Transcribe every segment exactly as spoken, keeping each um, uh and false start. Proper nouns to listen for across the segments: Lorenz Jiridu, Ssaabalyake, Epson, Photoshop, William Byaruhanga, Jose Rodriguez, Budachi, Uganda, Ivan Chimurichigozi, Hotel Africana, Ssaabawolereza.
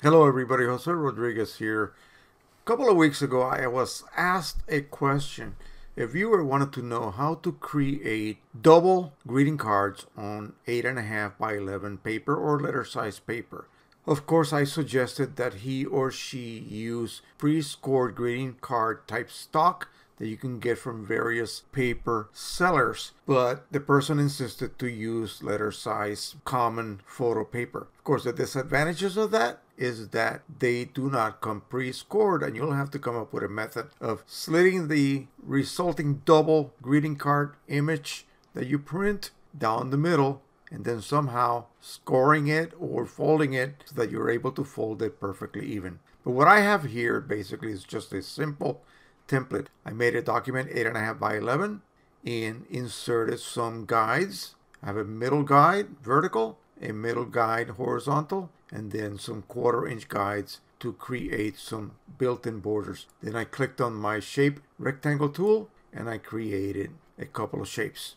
Hello everybody, Jose Rodriguez here. A couple of weeks ago I was asked a question. A viewer wanted to know how to create double greeting cards on eight and a half by eleven paper or letter size paper. Of course I suggested that he or she use pre-scored greeting card type stock that you can get from various paper sellers, but the person insisted to use letter size common photo paper. Of course, the disadvantages of that is that they do not come pre-scored, and you'll have to come up with a method of slitting the resulting double greeting card image that you print down the middle and then somehow scoring it or folding it so that you're able to fold it perfectly even. But what I have here basically is just a simple template. I made a document eight and a half by eleven and inserted some guides. I have a middle guide vertical, a middle guide horizontal, and then some quarter inch guides to create some built-in borders. Then I clicked on my shape rectangle tool and I created a couple of shapes.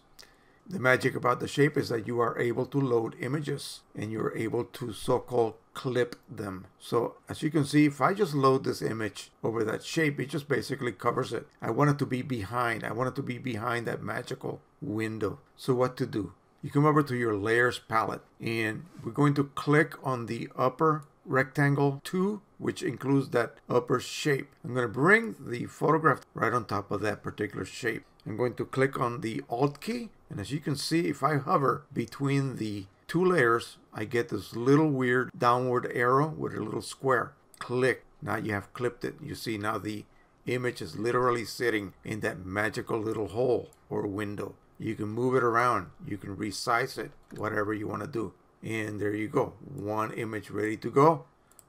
The magic about the shape is that you are able to load images and you're able to so-called clip them. So as you can see, if I just load this image over that shape, it just basically covers it. I want it to be behind. I want it to be behind that magical window. So what to do? You come over to your layers palette and we're going to click on the upper rectangle two, which includes that upper shape. I'm going to bring the photograph right on top of that particular shape. I'm going to click on the Alt key, and as you can see, if I hover between the two layers, I get this little weird downward arrow with a little square. Click. Now you have clipped it. You see now the image is literally sitting in that magical little hole or window. You can move it around. You can resize it, whatever you want to do. And there you go. One image ready to go.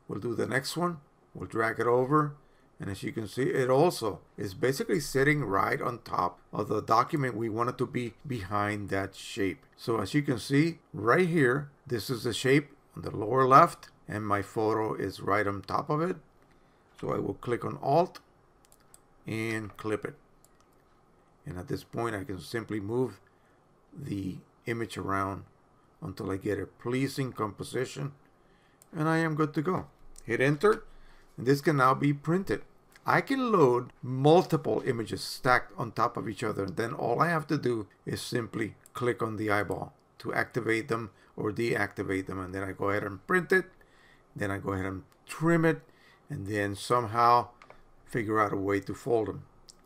We'll do the next one. We'll drag it over. And as you can see, it also is basically sitting right on top of the document. We want it to be behind that shape. So as you can see right here, this is the shape on the lower left, and my photo is right on top of it. So I will click on Alt and clip it. And at this point, I can simply move the image around until I get a pleasing composition, and I am good to go. Hit enter, and this can now be printed. I can load multiple images stacked on top of each other, and then all I have to do is simply click on the eyeball to activate them or deactivate them, and then I go ahead and print it, then I go ahead and trim it, and then somehow figure out a way to fold them.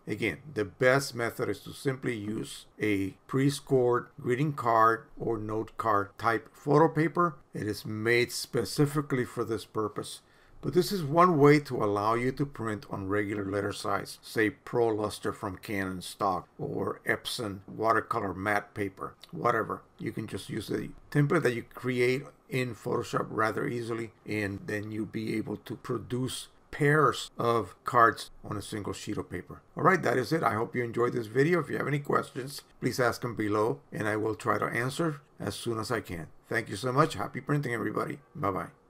Again, the best method is to simply use a pre-scored greeting card or note card type photo paper. It is made specifically for this purpose. But this is one way to allow you to print on regular letter size, say Pro Luster from Canon stock or Epson watercolor matte paper, whatever. You can just use the template that you create in Photoshop rather easily, and then you'll be able to produce pairs of cards on a single sheet of paper. All right, that is it. I hope you enjoyed this video. If you have any questions, please ask them below, and I will try to answer as soon as I can. Thank you so much. Happy printing, everybody. Bye-bye.